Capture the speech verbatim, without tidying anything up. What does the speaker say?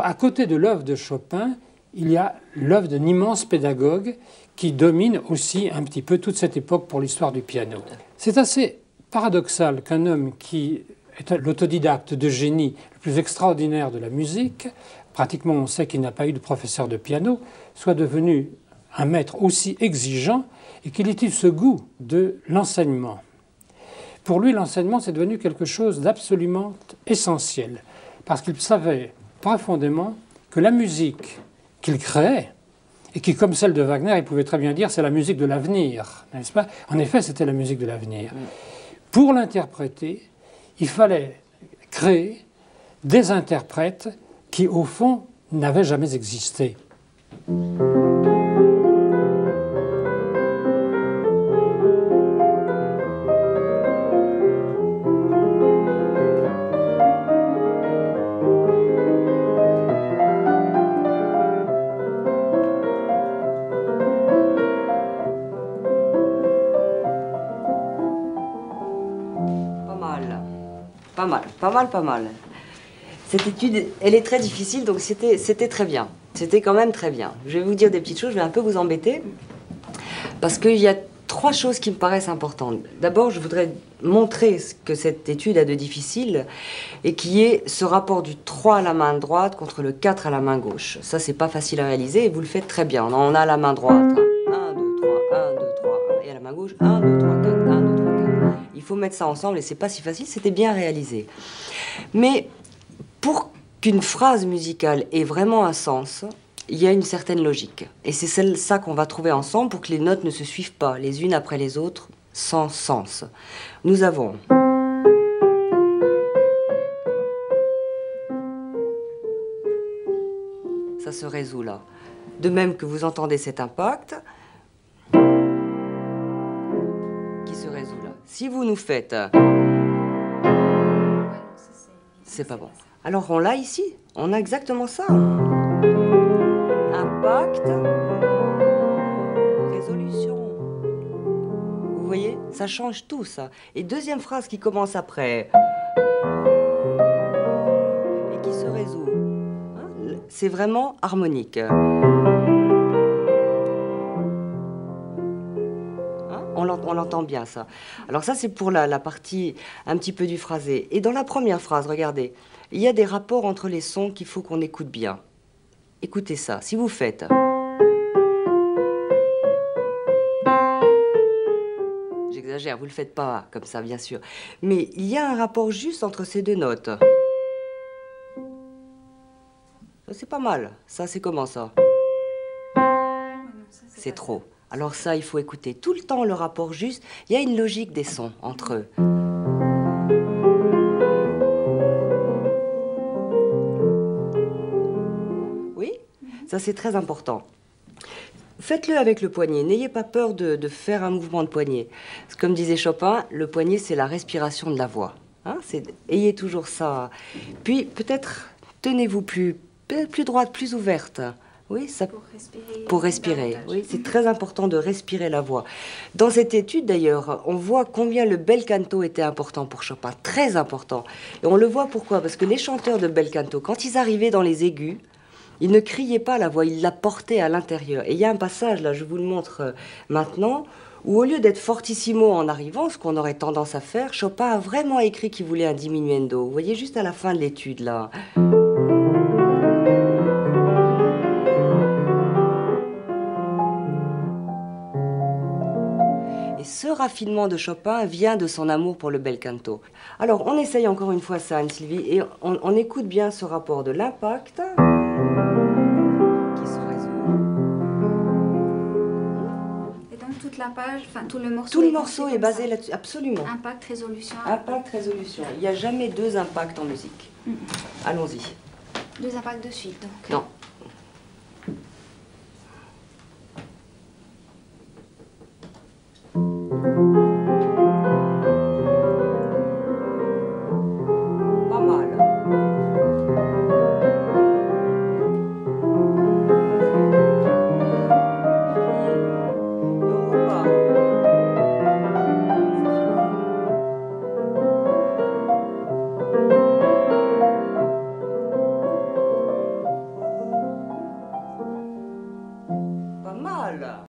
À côté de l'œuvre de Chopin, il y a l'œuvre d'un immense pédagogue qui domine aussi un petit peu toute cette époque pour l'histoire du piano. C'est assez paradoxal qu'un homme qui est l'autodidacte de génie le plus extraordinaire de la musique, pratiquement on sait qu'il n'a pas eu de professeur de piano, soit devenu un maître aussi exigeant et qu'il ait eu ce goût de l'enseignement. Pour lui, l'enseignement, c'est devenu quelque chose d'absolument essentiel, parce qu'il savait profondément que la musique qu'il créait, et qui, comme celle de Wagner, il pouvait très bien dire, c'est la musique de l'avenir, n'est-ce pas? En effet, c'était la musique de l'avenir. Pour l'interpréter, il fallait créer des interprètes qui, au fond, n'avaient jamais existé. Pas mal, pas mal, pas mal. Cette étude, elle est très difficile, donc c'était très bien. C'était quand même très bien. Je vais vous dire des petites choses, je vais un peu vous embêter, parce qu'il y a trois choses qui me paraissent importantes. D'abord, je voudrais montrer ce que cette étude a de difficile, et qui est ce rapport du trois à la main droite contre le quatre à la main gauche. Ça, c'est pas facile à réaliser, et vous le faites très bien. On a la main droite, un, deux, trois, un, deux, trois, un, et à la main gauche, un, deux, trois, quatre, un, deux, trois. Il faut mettre ça ensemble et c'est pas si facile, c'était bien réalisé. Mais pour qu'une phrase musicale ait vraiment un sens, il y a une certaine logique. Et c'est celle ça qu'on va trouver ensemble pour que les notes ne se suivent pas les unes après les autres sans sens. Nous avons ça se résout là. De même que vous entendez cet impact. Si vous nous faites... C'est pas bon. Alors on l'a ici, on a exactement ça. Impact, résolution. Vous voyez, ça change tout ça. Et deuxième phrase qui commence après... et qui se résout. C'est vraiment harmonique. On l'entend bien, ça. Alors ça, c'est pour la, la partie un petit peu du phrasé. Et dans la première phrase, regardez, il y a des rapports entre les sons qu'il faut qu'on écoute bien. Écoutez ça. Si vous faites... J'exagère, vous le faites pas comme ça, bien sûr. Mais il y a un rapport juste entre ces deux notes. C'est pas mal. Ça, c'est comment, ça? C'est trop. Alors ça, il faut écouter tout le temps le rapport juste. Il y a une logique des sons entre eux. Oui, ça c'est très important. Faites-le avec le poignet. N'ayez pas peur de, de faire un mouvement de poignet. Comme disait Chopin, le poignet, c'est la respiration de la voix. Hein? Ayez toujours ça. Puis peut-être, tenez-vous plus, plus droite, plus ouverte. Oui, ça... Pour respirer. Pour respirer. Oui, c'est très important de respirer la voix. Dans cette étude, d'ailleurs, on voit combien le bel canto était important pour Chopin. Très important. Et on le voit pourquoi? Parce que les chanteurs de bel canto, quand ils arrivaient dans les aigus, ils ne criaient pas la voix, ils la portaient à l'intérieur. Et il y a un passage, là, je vous le montre maintenant, où au lieu d'être fortissimo en arrivant, ce qu'on aurait tendance à faire, Chopin a vraiment écrit qu'il voulait un diminuendo. Vous voyez, juste à la fin de l'étude, là... Ce raffinement de Chopin vient de son amour pour le bel canto. Alors, on essaye encore une fois ça, Anne-Sylvie, et on, on écoute bien ce rapport de l'impact qui se résout. Et donc, toute la page, enfin, tout le morceau... Tout le morceau est basé là-dessus, absolument. Impact, résolution... Impact, résolution. Il n'y a jamais deux impacts en musique. Mm-hmm. Allons-y. Deux impacts de suite, donc. Non. mal.